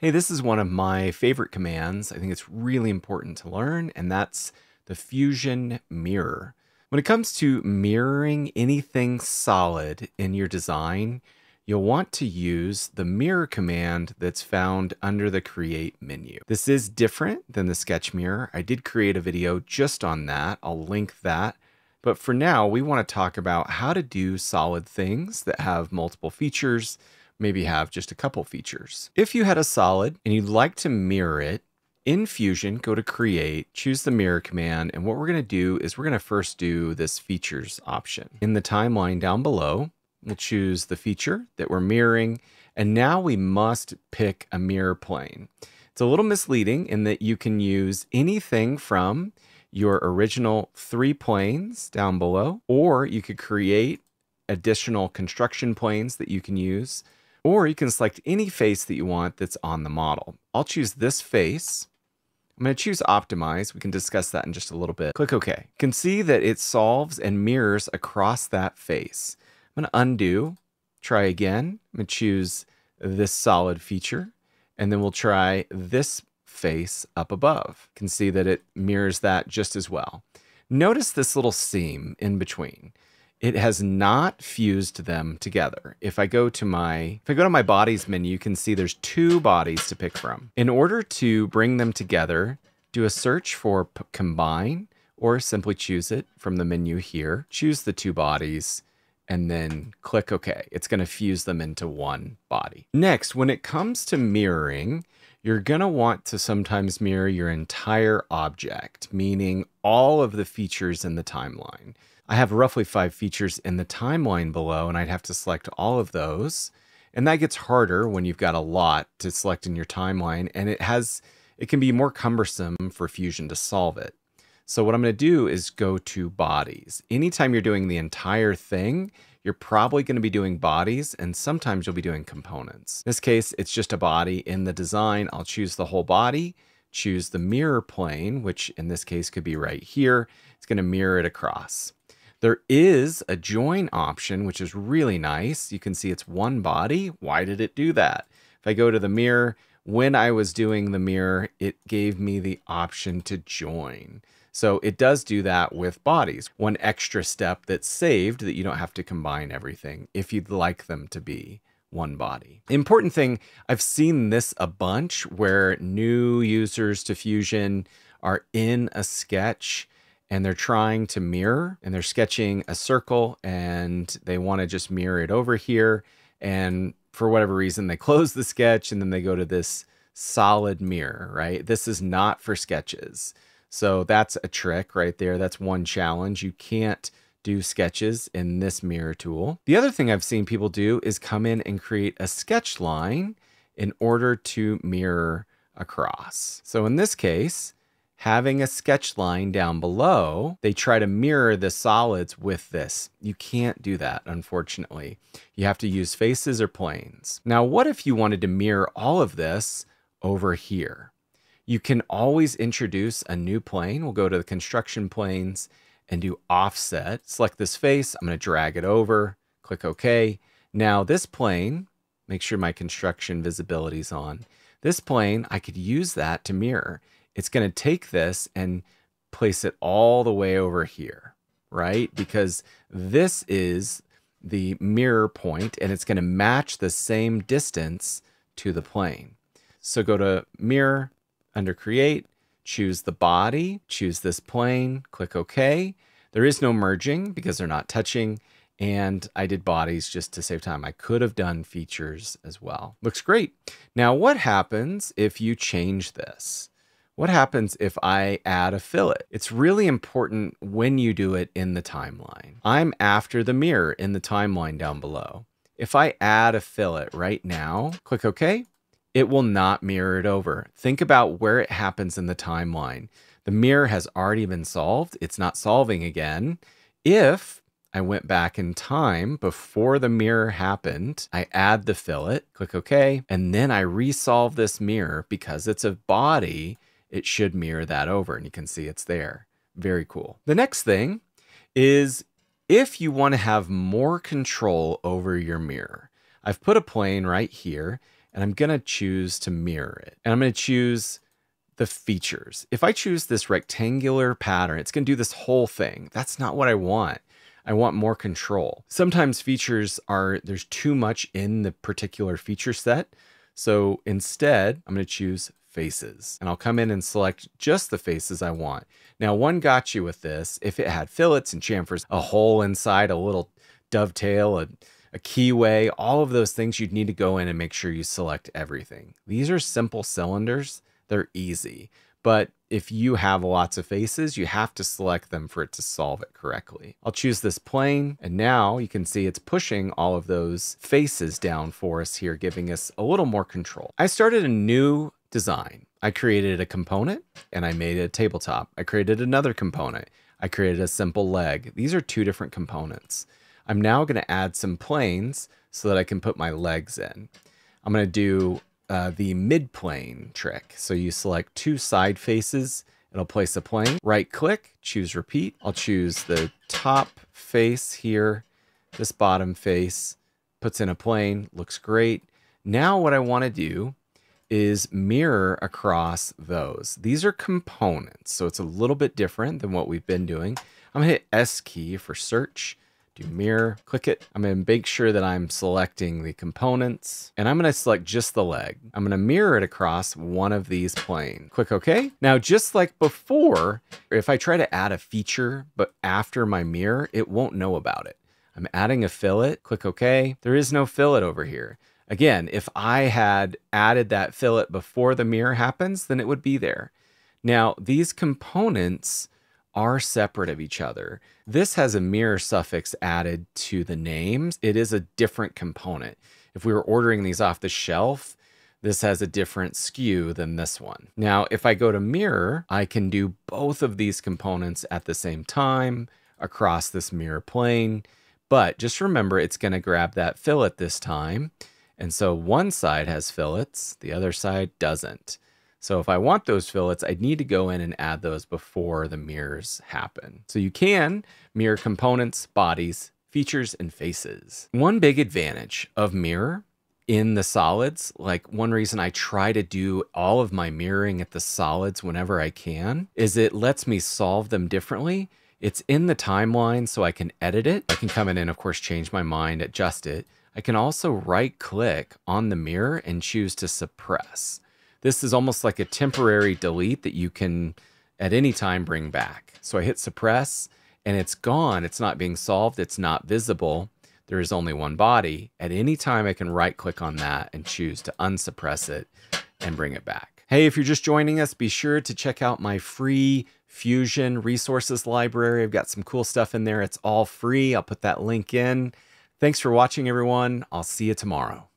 Hey, this is one of my favorite commands. I think it's really important to learn, and that's the Fusion Mirror. When it comes to mirroring anything solid in your design, you'll want to use the mirror command that's found under the Create menu. This is different than the sketch mirror. I did create a video just on that. I'll link that. But for now, we want to talk about how to do solid things that have multiple features, maybe have just a couple features. If you had a solid and you'd like to mirror it, in Fusion, go to Create, choose the mirror command, and what we're going to do is we're going to first do this features option. In the timeline down below, we'll choose the feature that we're mirroring, and now we must pick a mirror plane. It's a little misleading in that you can use anything from your original 3 planes down below, or you could create additional construction planes that you can use, or you can select any face that you want that's on the model. I'll choose this face. I'm going to choose Optimize. We can discuss that in just a little bit. Click OK. You can see that it solves and mirrors across that face. I'm going to undo, try again. I'm going to choose this solid feature, and then we'll try this face up above. You can see that it mirrors that just as well. Notice this little seam in between. It has not fused them together. If I go to my bodies menu, you can see there's 2 bodies to pick from. In order to bring them together, do a search for combine, or simply choose it from the menu here. Choose the 2 bodies, and then click OK. It's going to fuse them into one body. Next, when it comes to mirroring, you're going to want to sometimes mirror your entire object, meaning all of the features in the timeline. I have roughly 5 features in the timeline below, and I'd have to select all of those. And that gets harder when you've got a lot to select in your timeline, and it can be more cumbersome for Fusion to solve it. So what I'm going to do is go to bodies. Anytime you're doing the entire thing, you're probably going to be doing bodies, and sometimes you'll be doing components. In this case, it's just a body in the design. I'll choose the whole body, choose the mirror plane, which in this case could be right here. It's going to mirror it across. There is a join option, which is really nice. You can see it's one body. Why did it do that? If I go to the mirror, when I was doing the mirror, it gave me the option to join. So it does do that with bodies. One extra step that's saved that you don't have to combine everything if you'd like them to be one body. Important thing, I've seen this a bunch where new users to Fusion are in a sketch and they're trying to mirror and they're sketching a circle and they want to just mirror it over here. And for whatever reason, they close the sketch and then they go to this solid mirror, right? This is not for sketches. So that's a trick right there. That's one challenge. You can't do sketches in this mirror tool. The other thing I've seen people do is come in and create a sketch line in order to mirror across. So in this case, having a sketch line down below, they try to mirror the solids with this. You can't do that, unfortunately. You have to use faces or planes. Now, what if you wanted to mirror all of this over here? You can always introduce a new plane. We'll go to the construction planes and do offset. Select this face. I'm going to drag it over. Click OK. Now this plane, make sure my construction visibility is on. This plane, I could use that to mirror. It's going to take this and place it all the way over here, right? Because this is the mirror point and it's going to match the same distance to the plane. So go to mirror. Under Create, choose the body, choose this plane, click OK. There is no merging because they're not touching, and I did bodies just to save time. I could have done features as well. Looks great. Now, what happens if you change this? What happens if I add a fillet? It's really important when you do it in the timeline. I'm after the mirror in the timeline down below. If I add a fillet right now, click OK. It will not mirror it over. Think about where it happens in the timeline. The mirror has already been solved. It's not solving again. If I went back in time before the mirror happened, I add the fillet, click OK, and then I resolve this mirror because it's a body, it should mirror that over, and you can see it's there. Very cool. The next thing is if you want to have more control over your mirror. I've put a plane right here, and I'm going to choose to mirror it. And I'm going to choose the features. If I choose this rectangular pattern, it's going to do this whole thing. That's not what I want. I want more control. Sometimes features are, there's too much in the particular feature set. So instead, I'm going to choose faces, and I'll come in and select just the faces I want. Now, one got you with this. If it had fillets and chamfers, a hole inside, a little dovetail, a keyway, all of those things, you'd need to go in and make sure you select everything. These are simple cylinders. They're easy. But if you have lots of faces, you have to select them for it to solve it correctly. I'll choose this plane, and now you can see it's pushing all of those faces down for us here, giving us a little more control. I started a new design. I created a component and I made a tabletop. I created another component. I created a simple leg. These are two different components. I'm now going to add some planes so that I can put my legs in. I'm going to do the mid-plane trick. So you select two side faces, it'll place a plane, right click, choose repeat. I'll choose the top face here, this bottom face, puts in a plane, looks great. Now what I want to do is mirror across those. These are components, so it's a little bit different than what we've been doing. I'm gonna hit S key for search, do mirror, click it. I'm gonna make sure that I'm selecting the components, and I'm gonna select just the leg. I'm gonna mirror it across one of these planes. Click OK. Now, just like before, if I try to add a feature, but after my mirror, it won't know about it. I'm adding a fillet, click OK. There is no fillet over here. Again, if I had added that fillet before the mirror happens, then it would be there. Now, these components are separate of each other. This has a mirror suffix added to the names. It is a different component. If we were ordering these off the shelf, this has a different SKU than this one. Now, if I go to mirror, I can do both of these components at the same time across this mirror plane. But just remember, it's going to grab that fillet this time. And so one side has fillets, the other side doesn't. So if I want those fillets, I'd need to go in and add those before the mirrors happen. So you can mirror components, bodies, features, and faces. One big advantage of mirror in the solids, like one reason I try to do all of my mirroring at the solids whenever I can, is it lets me solve them differently. It's in the timeline, so I can edit it. I can come in and, of course, change my mind, adjust it. I can also right-click on the mirror and choose to suppress. This is almost like a temporary delete that you can at any time bring back. So I hit suppress and it's gone. It's not being solved. It's not visible. There is only one body. At any time I can right-click on that and choose to unsuppress it and bring it back. Hey, if you're just joining us, be sure to check out my free Fusion resources library. I've got some cool stuff in there. It's all free. I'll put that link in. Thanks for watching, everyone. I'll see you tomorrow.